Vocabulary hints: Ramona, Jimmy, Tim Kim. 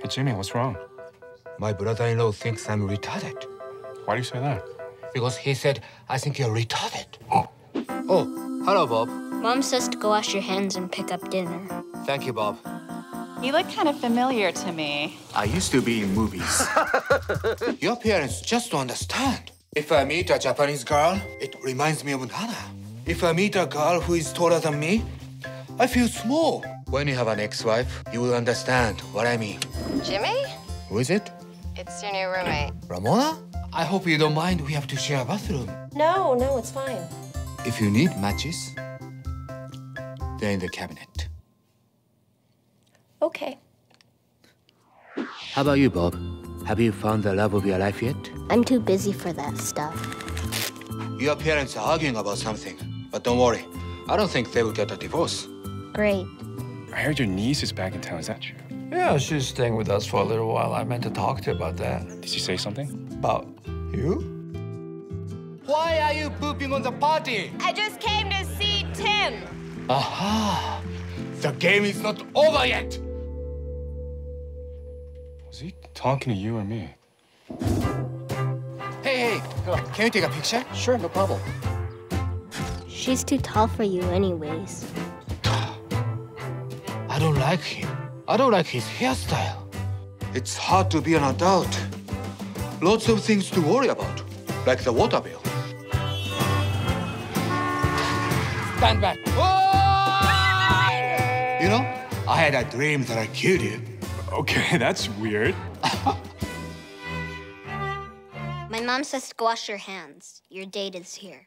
Hey, Jimmy, what's wrong? My brother-in-law thinks I'm retarded. Why do you say that? Because he said, I think you're retarded. Oh. Oh, hello, Bob. Mom says to go wash your hands and pick up dinner. Thank you, Bob. You look kind of familiar to me. I used to be in movies. Your parents just don't understand. If I meet a Japanese girl, it reminds me of Nana. If I meet a girl who is taller than me, I feel small. When you have an ex-wife, you will understand what I mean. Jimmy? Who is it? It's your new roommate. Ramona? I hope you don't mind we have to share a bathroom. No, no, it's fine. If you need matches, they're in the cabinet. Okay. How about you, Bob? Have you found the love of your life yet? I'm too busy for that stuff. Your parents are arguing about something, but don't worry. I don't think they will get a divorce. Great. I heard your niece is back in town. Is that true? Yeah, she's staying with us for a little while. I meant to talk to you about that. Did she say something? About you? Why are you pooping on the party? I just came to see Tim. Aha! The game is not over yet! Was he talking to you or me? Hey, hey, can you take a picture? Sure, no problem. She's too tall for you anyways. I don't like him. I don't like his hairstyle. It's hard to be an adult. Lots of things to worry about, like the water bill. Stand back. Whoa! You know, I had a dream that I killed you. Okay, that's weird. My mom says to wash your hands. Your date is here.